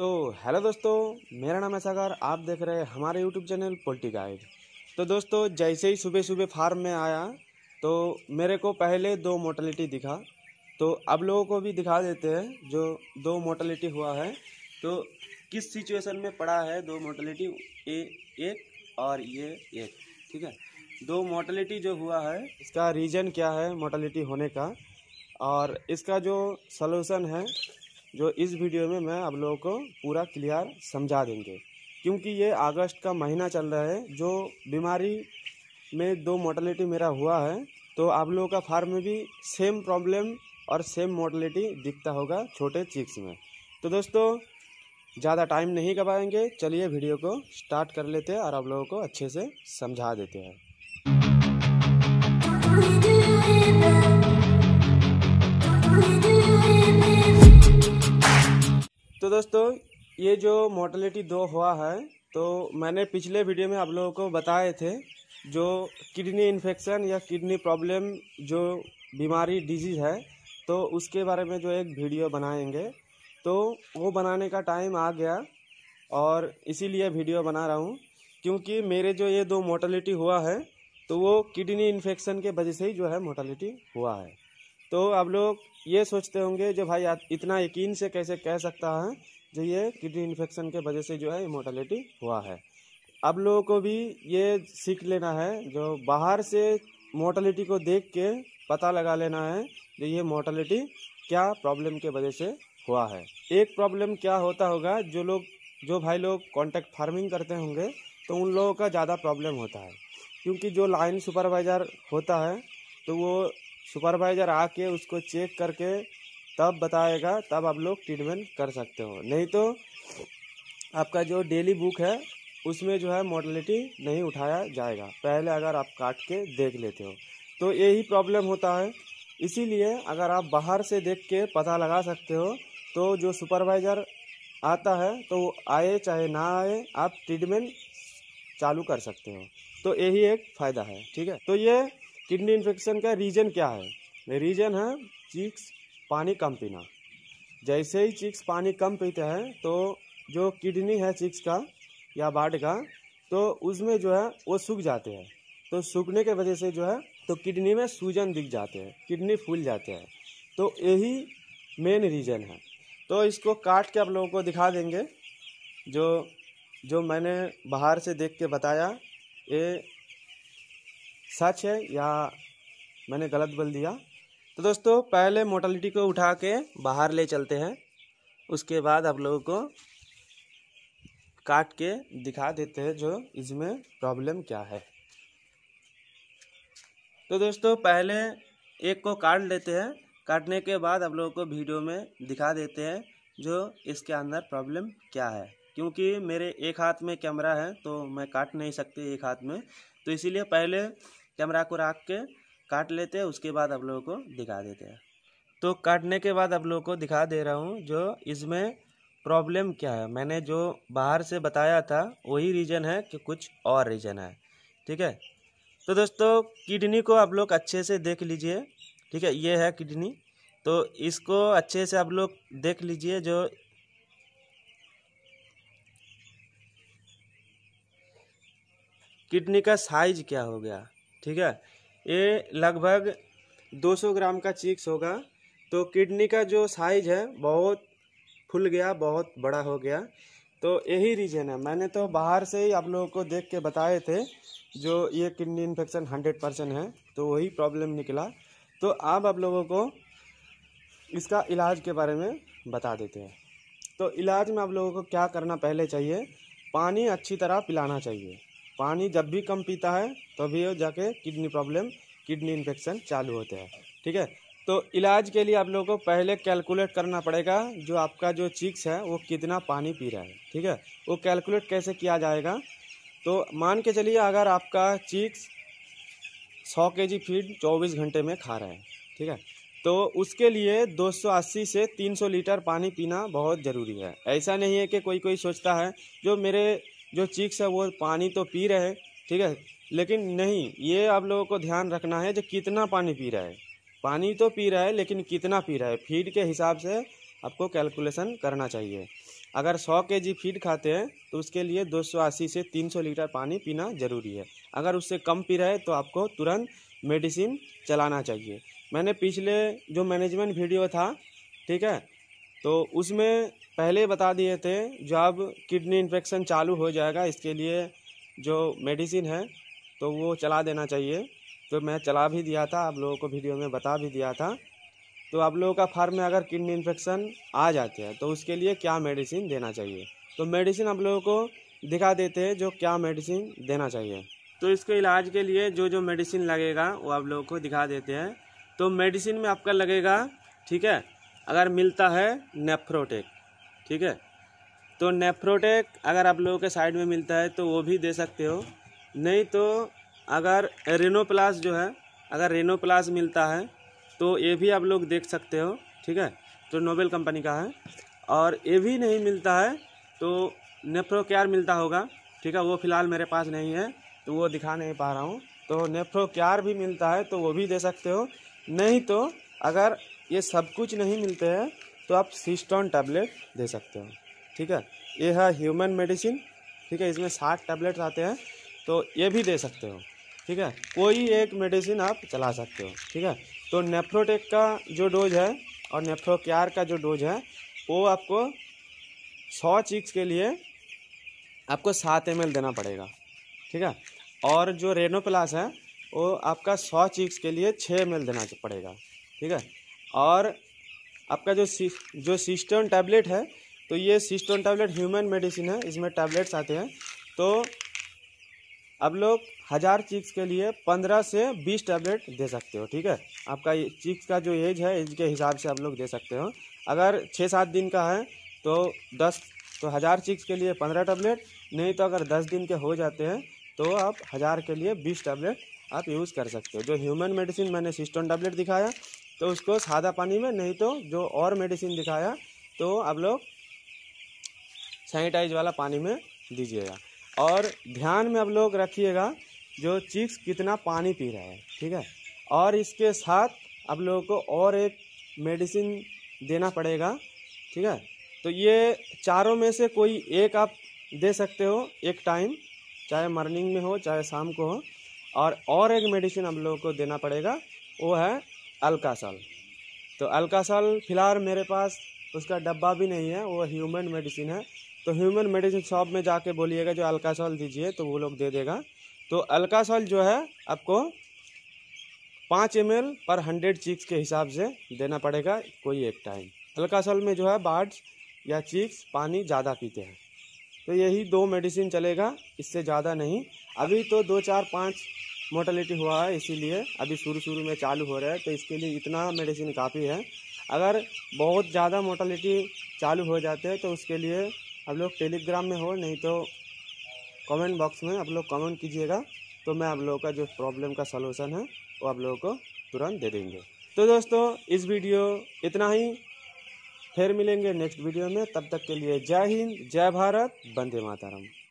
तो हेलो दोस्तों, मेरा नाम है सागर। आप देख रहे हैं हमारे यूट्यूब चैनल पोल्ट्री गाइड। तो दोस्तों, जैसे ही सुबह सुबह फार्म में आया तो मेरे को पहले दो मोर्टेलिटी दिखा, तो अब लोगों को भी दिखा देते हैं जो दो मोर्टेलिटी हुआ है, तो किस सिचुएशन में पड़ा है। दो मोर्टेलिटी, एक और ये एक, ठीक है। दो मोर्टेलिटी जो हुआ है इसका रीज़न क्या है मोर्टेलिटी होने का, और इसका जो सलूशन है जो इस वीडियो में मैं आप लोगों को पूरा क्लियर समझा देंगे, क्योंकि ये अगस्त का महीना चल रहा है। जो बीमारी में दो मोर्टेलिटी मेरा हुआ है, तो आप लोगों का फार्म में भी सेम प्रॉब्लम और सेम मोर्टेलिटी दिखता होगा छोटे चिक्स में। तो दोस्तों, ज़्यादा टाइम नहीं गवाएंगे, चलिए वीडियो को स्टार्ट कर लेते हैं और आप लोगों को अच्छे से समझा देते हैं। तो दोस्तों, ये जो मोर्टेलिटी दो हुआ है, तो मैंने पिछले वीडियो में आप लोगों को बताए थे जो किडनी इन्फेक्शन या किडनी प्रॉब्लम जो बीमारी डिजीज़ है, तो उसके बारे में जो एक वीडियो बनाएंगे, तो वो बनाने का टाइम आ गया और इसीलिए वीडियो बना रहा हूँ, क्योंकि मेरे जो ये दो मोर्टेलिटी हुआ है तो वो किडनी इन्फेक्शन के वजह से ही जो है मोर्टेलिटी हुआ है। तो आप लोग ये सोचते होंगे जो भाई इतना यकीन से कैसे कह सकता है जो ये किडनी इन्फेक्शन के वजह से जो है मोर्टेलिटी हुआ है। आप लोगों को भी ये सीख लेना है, जो बाहर से मोर्टेलिटी को देख के पता लगा लेना है जो ये मोर्टेलिटी क्या प्रॉब्लम के वजह से हुआ है। एक प्रॉब्लम क्या होता होगा, जो भाई लोग कॉन्ट्रैक्ट फार्मिंग करते होंगे तो उन लोगों का ज़्यादा प्रॉब्लम होता है, क्योंकि जो लाइन सुपरवाइज़र होता है तो वो सुपरवाइज़र आके उसको चेक करके तब बताएगा, तब आप लोग ट्रीटमेंट कर सकते हो। नहीं तो आपका जो डेली बुक है उसमें जो है मोर्टेलिटी नहीं उठाया जाएगा, पहले अगर आप काट के देख लेते हो। तो यही प्रॉब्लम होता है, इसीलिए अगर आप बाहर से देख के पता लगा सकते हो तो जो सुपरवाइज़र आता है तो वो आए चाहे ना आए, आप ट्रीटमेंट चालू कर सकते हो। तो यही एक फ़ायदा है, ठीक है। तो ये किडनी इन्फेक्शन का रीज़न क्या है? रीज़न है चीक्स पानी कम पीना। जैसे ही चीक्स पानी कम पीते हैं तो जो किडनी है चीक्स का या बाड का, तो उसमें जो है वो सूख जाते हैं। तो सूखने के वजह से जो है तो किडनी में सूजन दिख जाते हैं, किडनी फूल जाते हैं। तो यही मेन रीज़न है। तो इसको काट के आप लोगों को दिखा देंगे, जो मैंने बाहर से देख के बताया ये सच है या मैंने गलत बोल दिया। तो दोस्तों, पहले मोर्टेलिटी को उठा के बाहर ले चलते हैं, उसके बाद आप लोगों को काट के दिखा देते हैं जो इसमें प्रॉब्लम क्या है। तो दोस्तों, पहले एक को काट लेते हैं, काटने के बाद आप लोगों को वीडियो में दिखा देते हैं जो इसके अंदर प्रॉब्लम क्या है, क्योंकि मेरे एक हाथ में कैमरा है तो मैं काट नहीं सकती एक हाथ में, तो इसीलिए पहले कैमरा को रख के काट लेते हैं, उसके बाद आप लोगों को दिखा देते हैं। तो काटने के बाद आप लोगों को दिखा दे रहा हूँ जो इसमें प्रॉब्लम क्या है। मैंने जो बाहर से बताया था वही रीज़न है कि कुछ और रीज़न है, ठीक है। तो दोस्तों, किडनी को आप लोग अच्छे से देख लीजिए, ठीक है। ये है किडनी, तो इसको अच्छे से आप लोग देख लीजिए। किडनी का साइज क्या हो गया, ठीक है, ये लगभग 200 ग्राम का चीक्स होगा। तो किडनी का जो साइज है बहुत फूल गया, बहुत बड़ा हो गया। तो यही रीज़न है। मैंने तो बाहर से ही आप लोगों को देख के बताए थे जो ये किडनी इन्फेक्शन 100% है, तो वही प्रॉब्लम निकला। तो आप लोगों को इसका इलाज के बारे में बता देते हैं। तो इलाज में आप लोगों को क्या करना पहले चाहिए, पानी अच्छी तरह पिलाना चाहिए। पानी जब भी कम पीता है तभी वो जाके किडनी प्रॉब्लम, किडनी इन्फेक्शन चालू होते हैं, ठीक है। तो इलाज के लिए आप लोगों को पहले कैलकुलेट करना पड़ेगा जो आपका जो चीक्स है वो कितना पानी पी रहा है, ठीक है। वो कैलकुलेट कैसे किया जाएगा, तो मान के चलिए अगर आपका चीक्स 100 केजी फीड 24 घंटे में खा रहा है, ठीक है, तो उसके लिए 280 से 300 लीटर पानी पीना बहुत ज़रूरी है। ऐसा नहीं है कि कोई सोचता है जो मेरे जो चीक्स है वो पानी तो पी रहे हैं, ठीक है, लेकिन नहीं, ये आप लोगों को ध्यान रखना है जो कितना पानी पी रहा है। पानी तो पी रहा है लेकिन कितना पी रहा है, फीड के हिसाब से आपको कैलकुलेशन करना चाहिए। अगर 100 केजी फीड खाते हैं तो उसके लिए 280 से 300 लीटर पानी पीना ज़रूरी है। अगर उससे कम पी रहे तो आपको तुरंत मेडिसिन चलाना चाहिए। मैंने पिछले जो मैनेजमेंट वीडियो था, ठीक है, तो उसमें पहले बता दिए थे जब किडनी इन्फेक्शन चालू हो जाएगा इसके लिए जो मेडिसिन है तो वो चला देना चाहिए। तो मैं चला भी दिया था, आप लोगों को वीडियो में बता भी दिया था। तो आप लोगों का फार्म में अगर किडनी इन्फेक्शन आ जाती है तो उसके लिए क्या मेडिसिन देना चाहिए, तो मेडिसिन आप लोगों को दिखा देते हैं जो क्या मेडिसिन देना चाहिए। तो इसके इलाज के लिए जो जो मेडिसिन लगेगा वो आप लोगों को दिखा देते हैं। तो मेडिसिन में आपका लगेगा, ठीक है, अगर मिलता है नेफ्रोटेक, ठीक है, तो नेफ्रोटेक अगर आप लोगों के साइड में मिलता है तो वो भी दे सकते हो। नहीं तो अगर रेनोप्लास जो है, अगर रेनोप्लास मिलता है तो ये भी आप लोग देख सकते हो, ठीक है, तो नोबेल कंपनी का है। और ये भी नहीं मिलता है तो नेफ्रोकेयर मिलता होगा, ठीक है, वो फ़िलहाल मेरे पास नहीं है तो वो दिखा नहीं पा रहा हूँ। तो नेफ्रोकेयर भी मिलता है तो वो भी दे सकते हो। नहीं तो अगर ये सब कुछ नहीं मिलते हैं तो आप सिस्टोन टैबलेट दे सकते हो, ठीक है। ये है ह्यूमन मेडिसिन, ठीक है, इसमें 60 टैबलेट आते हैं तो ये भी दे सकते हो, ठीक है, कोई एक मेडिसिन आप चला सकते हो, ठीक है। तो नेफ्रोटेक का जो डोज है और नेफ्रोकेयर का जो डोज है वो आपको 100 चिक्स के लिए आपको 7 ml देना पड़ेगा, ठीक है। और जो रेनोप्लास है वो आपका 100 चिक्स के लिए 6 ml देना पड़ेगा, ठीक है। और आपका जो सिस्टोन टैबलेट है, तो ये सिस्टोन टैबलेट ह्यूमन मेडिसिन है, इसमें टैबलेट्स आते हैं। तो आप लोग 1000 चिक्स के लिए 15 से 20 टैबलेट दे सकते हो, ठीक है। आपका चिक्स का जो एज है, एज के हिसाब से आप लोग दे सकते हो। अगर 6-7 दिन का है तो 10, तो 1000 चिक्स के लिए 15 टैबलेट। नहीं तो अगर 10 दिन के हो जाते हैं तो आप 1000 के लिए 20 टैबलेट आप यूज़ कर सकते हो। जो ह्यूमन मेडिसिन मैंने सिस्टोन टैबलेट दिखाया तो उसको सादा पानी में, नहीं तो जो और मेडिसिन दिखाया तो आप लोग सैनिटाइज वाला पानी में दीजिएगा। और ध्यान में आप लोग रखिएगा जो चिक्स कितना पानी पी रहा है, ठीक है। और इसके साथ आप लोगों को और एक मेडिसिन देना पड़ेगा, ठीक है। तो ये चारों में से कोई एक आप दे सकते हो एक टाइम, चाहे मॉर्निंग में हो चाहे शाम को हो। और एक मेडिसिन हम लोगों को देना पड़ेगा, वो है अल्कासल। तो अल्कासल फिलहाल मेरे पास उसका डब्बा भी नहीं है, वो ह्यूमन मेडिसिन है। तो ह्यूमन मेडिसिन शॉप में जाके बोलिएगा जो अल्कासल दीजिए तो वो लोग दे देगा। तो अल्कासल जो है आपको 5 ml पर 100 चिक्स के हिसाब से देना पड़ेगा कोई एक टाइम। अल्कासल में जो है बर्ड्स या चिक्स पानी ज़्यादा पीते हैं, तो यही 2 मेडिसिन चलेगा, इससे ज़्यादा नहीं। अभी तो 2-4-5 मोर्टेलिटी हुआ है, इसीलिए अभी शुरू में चालू हो रहा है, तो इसके लिए इतना मेडिसिन काफ़ी है। अगर बहुत ज़्यादा मोर्टेलिटी चालू हो जाते हैं तो उसके लिए आप लोग टेलीग्राम में हो, नहीं तो कमेंट बॉक्स में आप लोग कमेंट कीजिएगा, तो मैं आप लोगों का जो प्रॉब्लम का सलूशन है वो आप लोगों को तुरंत दे देंगे। तो दोस्तों इस वीडियो इतना ही, फिर मिलेंगे नेक्स्ट वीडियो में। तब तक के लिए जय हिंद, जय भारत, वंदे मातरम।